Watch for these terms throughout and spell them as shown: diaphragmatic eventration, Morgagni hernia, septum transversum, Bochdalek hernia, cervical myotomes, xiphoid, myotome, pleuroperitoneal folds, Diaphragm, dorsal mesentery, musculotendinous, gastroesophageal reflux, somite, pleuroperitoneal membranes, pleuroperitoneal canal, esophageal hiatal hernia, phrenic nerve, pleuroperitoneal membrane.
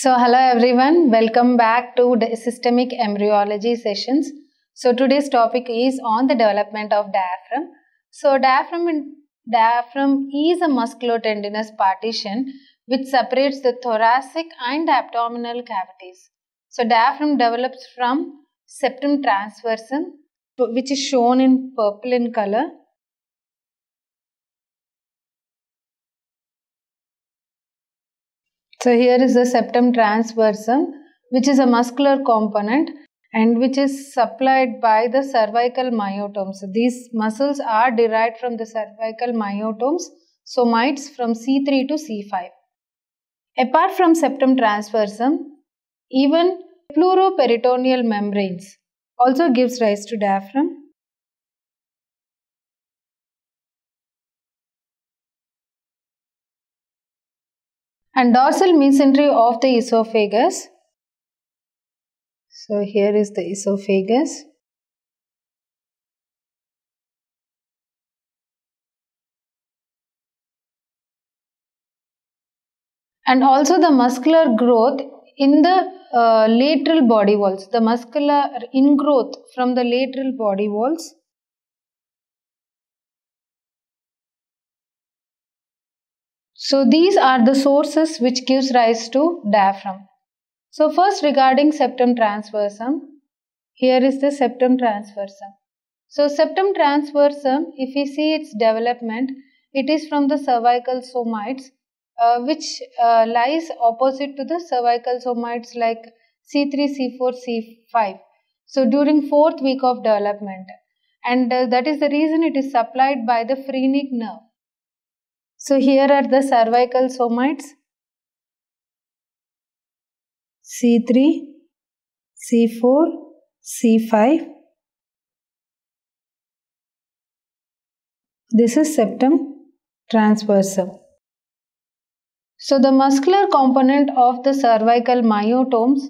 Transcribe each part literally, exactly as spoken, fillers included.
So hello everyone, welcome back to the systemic embryology sessions. So today's topic is on the development of diaphragm. So diaphragm diaphragm is a musculotendinous partition which separates the thoracic and abdominal cavities. So diaphragm develops from septum transversum, which is shown in purple in color, so here is the septum transversum, which is a muscular component and which is supplied by the cervical myotomes. These muscles are derived from the cervical myotomes, so mites from C three to C five. Apart from septum transversum, even pleuroperitoneal membranes also gives rise to diaphragm. And dorsal mesentery of the esophagus. So here is the esophagus. And also the muscular growth in the uh, lateral body walls, the muscular ingrowth from the lateral body walls. So these are the sources which gives rise to diaphragm. So first, regarding septum transversum, here is the septum transversum. So septum transversum, if we see its development, it is from the cervical somites, uh, which uh, lies opposite to the cervical somites like C three, C four, C five. So during fourth week of development, and uh, that is the reason it is supplied by the phrenic nerve. So here are the cervical somites, C three, C four, C five. This is septum transversum. So the muscular component of the cervical myotomes,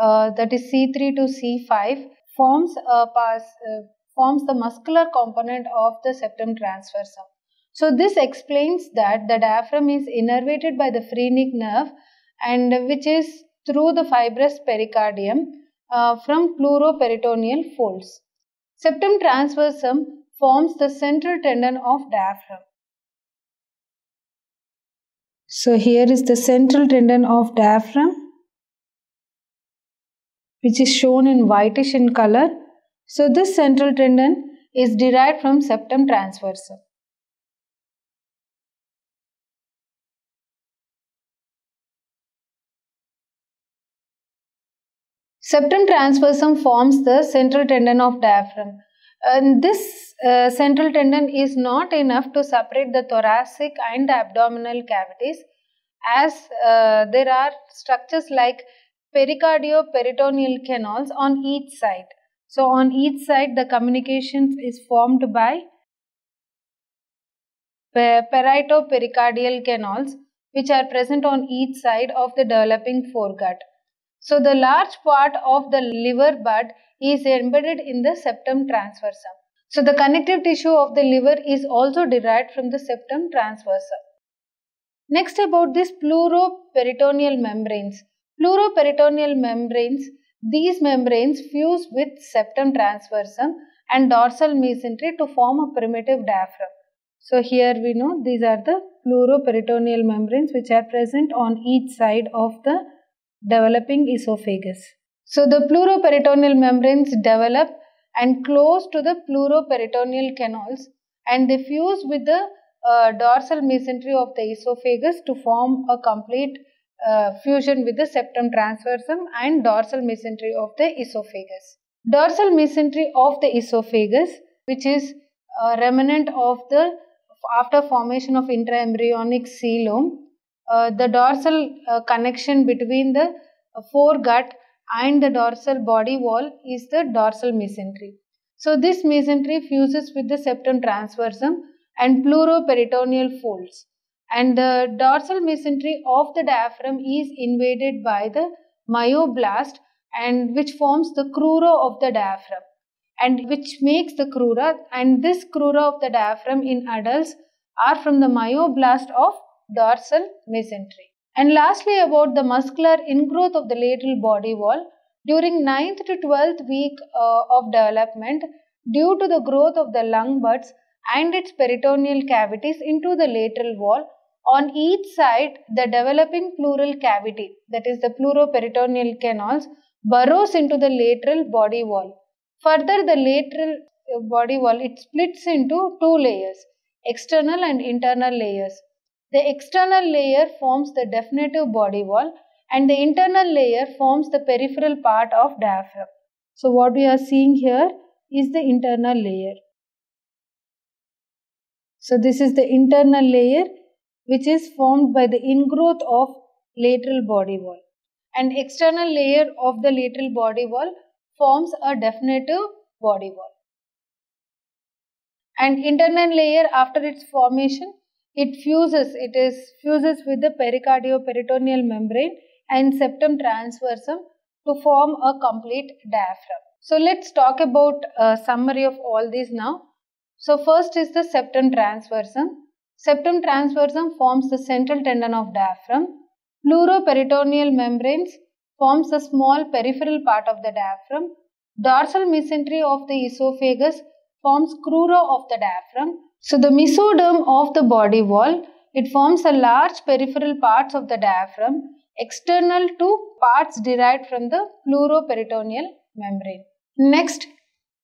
uh, that is C three to C five, forms a pass, uh, forms the muscular component of the septum transversum. So this explains that the diaphragm is innervated by the phrenic nerve, and which is through the fibrous pericardium uh, from pleuroperitoneal folds. Septum transversum forms the central tendon of diaphragm. So here is the central tendon of diaphragm, which is shown in whitish in color. So this central tendon is derived from septum transversum. Septum transversum forms the central tendon of diaphragm, and this uh, central tendon is not enough to separate the thoracic and the abdominal cavities, as uh, there are structures like pericardio-peritoneal canals on each side. So on each side the communication is formed by per perito-pericardial canals, which are present on each side of the developing foregut. So the large part of the liver bud is embedded in the septum transversum. So the connective tissue of the liver is also derived from the septum transversum. Next, about this pleuroperitoneal membranes. Pleuroperitoneal membranes, these membranes fuse with septum transversum and dorsal mesentery to form a primitive diaphragm. So here we know these are the pleuroperitoneal membranes which are present on each side of the developing esophagus. So the pleuroperitoneal membranes develop and close to the pleuroperitoneal canals, and they fuse with the uh, dorsal mesentery of the esophagus to form a complete uh, fusion with the septum transversum and dorsal mesentery of the esophagus. Dorsal mesentery of the esophagus, which is a remnant of the after formation of intraembryonic coelom. Uh, the dorsal uh, connection between the uh, foregut and the dorsal body wall is the dorsal mesentery. So this mesentery fuses with the septum transversum and pleuroperitoneal folds, and the dorsal mesentery of the diaphragm is invaded by the myoblast, and which forms the crura of the diaphragm, and which makes the crura, and this crura of the diaphragm in adults are from the myoblast of dorsal mesentery. And lastly, about the muscular ingrowth of the lateral body wall during ninth to twelfth week uh, of development due to the growth of the lung buds and its peritoneal cavities into the lateral wall. On each side, the developing pleural cavity, that is the pleuroperitoneal canals, burrows into the lateral body wall. Further, the lateral body wall, it splits into two layers, external and internal layers. The external layer forms the definitive body wall and the internal layer forms the peripheral part of diaphragm. So what we are seeing here is the internal layer. So this is the internal layer, which is formed by the ingrowth of lateral body wall. An external layer of the lateral body wall forms a definitive body wall. An internal layer, after its formation, it fuses, it is fuses with the pericardioperitoneal membrane and septum transversum to form a complete diaphragm. So let's talk about a summary of all these now. So first is the septum transversum. Septum transversum forms the central tendon of diaphragm. Pleuroperitoneal membranes forms a small peripheral part of the diaphragm. Dorsal mesentery of the esophagus forms crura of the diaphragm. So the mesoderm of the body wall, it forms a large peripheral parts of the diaphragm external to parts derived from the pleuroperitoneal membrane. Next,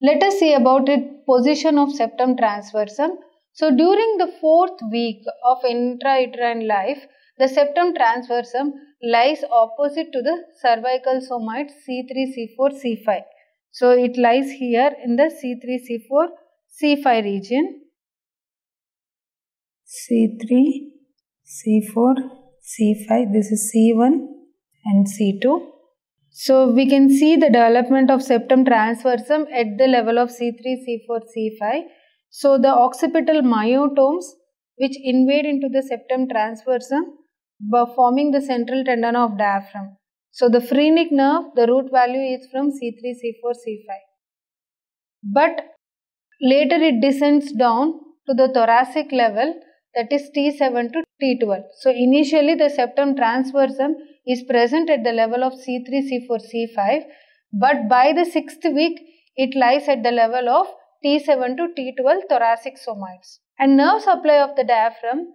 let us see about its position of septum transversum. So during the fourth week of intrauterine life, the septum transversum lies opposite to the cervical somites C three, C four, C five. So it lies here in the C three, C four, C five region. C three, C four, C five. This is C one and C two. So we can see the development of septum transversum at the level of C three, C four, C five. So the occipital myotomes, which invade into the septum transversum, forming the central tendon of diaphragm. So the phrenic nerve, the root value is from C three, C four, C five. But later it descends down to the thoracic level, that is T seven to T twelve. So initially the septum transversum is present at the level of C three, C four, C five. But by the sixth week, it lies at the level of T seven to T twelve thoracic somites. And nerve supply of the diaphragm,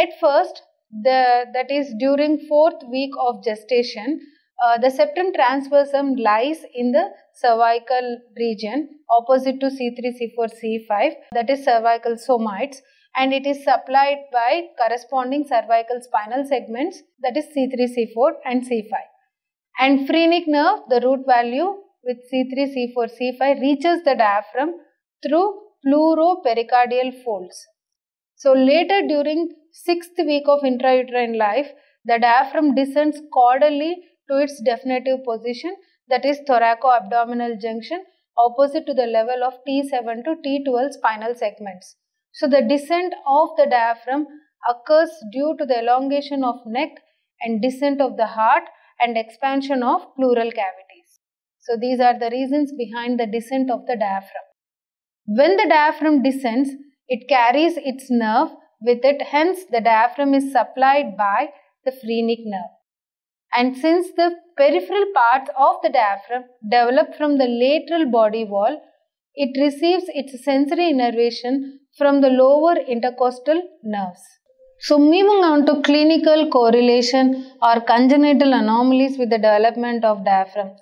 at first, the, that is during fourth week of gestation, uh, the septum transversum lies in the cervical region opposite to C three, C four, C five, that is cervical somites, and it is supplied by corresponding cervical spinal segments, that is C three, C four and C five. And phrenic nerve, the root value with C three, C four, C five, reaches the diaphragm through pleuropericardial folds. So later during sixth week of intrauterine life, the diaphragm descends caudally to its definitive position, that is thoracoabdominal junction opposite to the level of T seven to T twelve spinal segments. So the descent of the diaphragm occurs due to the elongation of neck and descent of the heart and expansion of pleural cavities. So these are the reasons behind the descent of the diaphragm. When the diaphragm descends, it carries its nerve with it, hence the diaphragm is supplied by the phrenic nerve. And since the peripheral parts of the diaphragm develop from the lateral body wall, it receives its sensory innervation from the lower intercostal nerves. So moving on to clinical correlation or congenital anomalies with the development of diaphragm.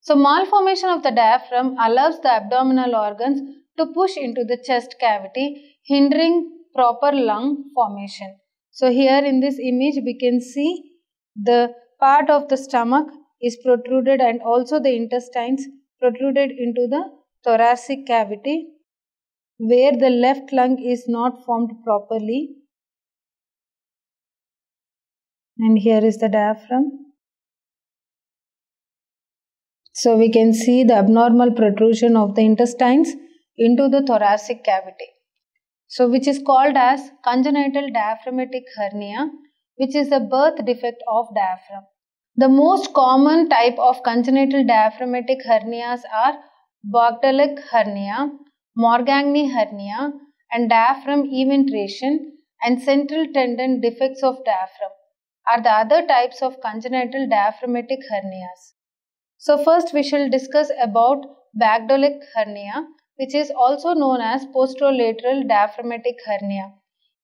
So malformation of the diaphragm allows the abdominal organs to push into the chest cavity, hindering proper lung formation. So here in this image we can see the part of the stomach is protruded and also the intestines protruded into the thoracic cavity, where the left lung is not formed properly. And here is the diaphragm. So we can see the abnormal protrusion of the intestines into the thoracic cavity, so which is called as congenital diaphragmatic hernia, which is a birth defect of diaphragm. The most common type of congenital diaphragmatic hernias are Bochdalek hernia, Morgagni hernia, and diaphragm eventration and central tendon defects of diaphragm. are the other types of congenital diaphragmatic hernias. So first we shall discuss about Bochdalek hernia, which is also known as posterolateral diaphragmatic hernia,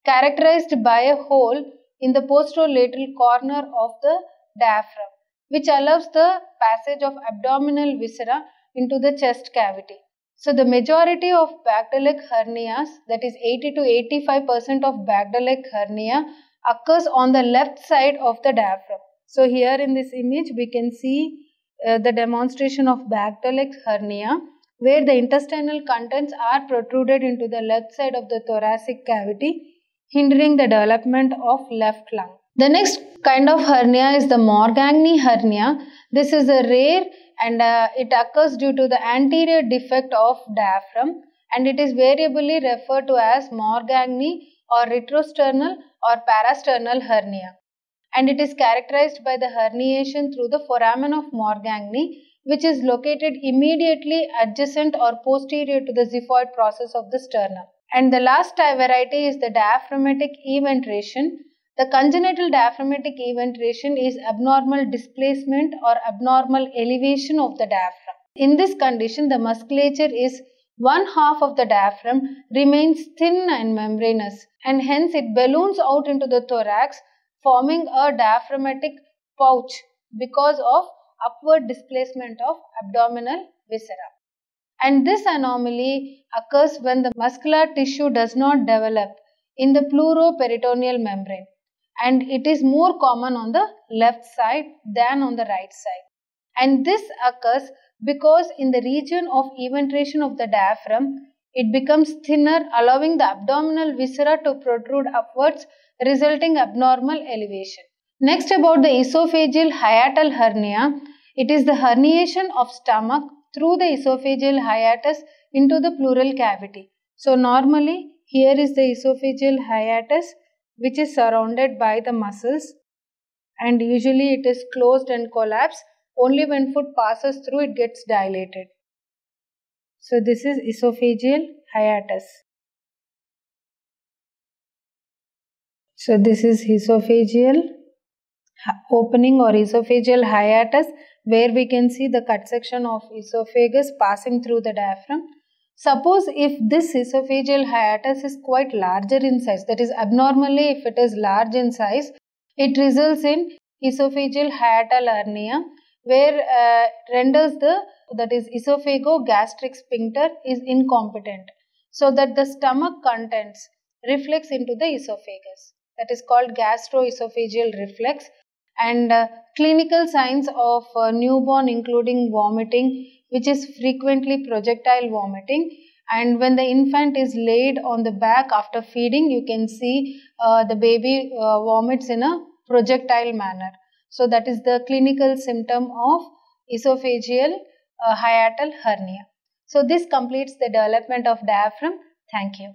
characterized by a hole in the posterolateral corner of the diaphragm, which allows the passage of abdominal viscera into the chest cavity. So the majority of Bochdalek hernias, that is eighty to eighty-five percent of Bochdalek hernia, occurs on the left side of the diaphragm. So here in this image we can see uh, the demonstration of Bochdalek hernia, where the intestinal contents are protruded into the left side of the thoracic cavity, hindering the development of left lung. The next kind of hernia is the Morgagni hernia. This is a rare and uh, it occurs due to the anterior defect of diaphragm, and it is variably referred to as Morgagni or retrosternal or parasternal hernia. And it is characterized by the herniation through the foramen of Morgagni, which is located immediately adjacent or posterior to the xiphoid process of the sternum. And the last variety is the diaphragmatic eventration. The congenital diaphragmatic eventration is abnormal displacement or abnormal elevation of the diaphragm. In this condition, the musculature is one half of the diaphragm remains thin and membranous, and hence it balloons out into the thorax, forming a diaphragmatic pouch because of upward displacement of abdominal viscera. And this anomaly occurs when the muscular tissue does not develop in the pleuroperitoneal membrane, and it is more common on the left side than on the right side. And this occurs because in the region of eventration of the diaphragm, it becomes thinner, allowing the abdominal viscera to protrude upwards, resulting abnormal elevation. Next, about the esophageal hiatal hernia. It is the herniation of stomach through the esophageal hiatus into the pleural cavity. So normally here is the esophageal hiatus, which is surrounded by the muscles, and usually it is closed and collapsed. Only when food passes through it gets dilated. So this is esophageal hiatus. So this is esophageal opening or esophageal hiatus, where we can see the cut section of esophagus passing through the diaphragm. Suppose if this esophageal hiatus is quite larger in size, that is abnormally if it is large in size, it results in esophageal hiatal hernia, where uh, renders the, that is esophagogastric sphincter is incompetent, so that the stomach contents reflects into the esophagus. That is called gastroesophageal reflux. And uh, clinical signs of uh, newborn including vomiting, which is frequently projectile vomiting. And when the infant is laid on the back after feeding, you can see uh, the baby uh, vomits in a projectile manner. So that is the clinical symptom of esophageal uh, hiatal hernia. So this completes the development of diaphragm. Thank you.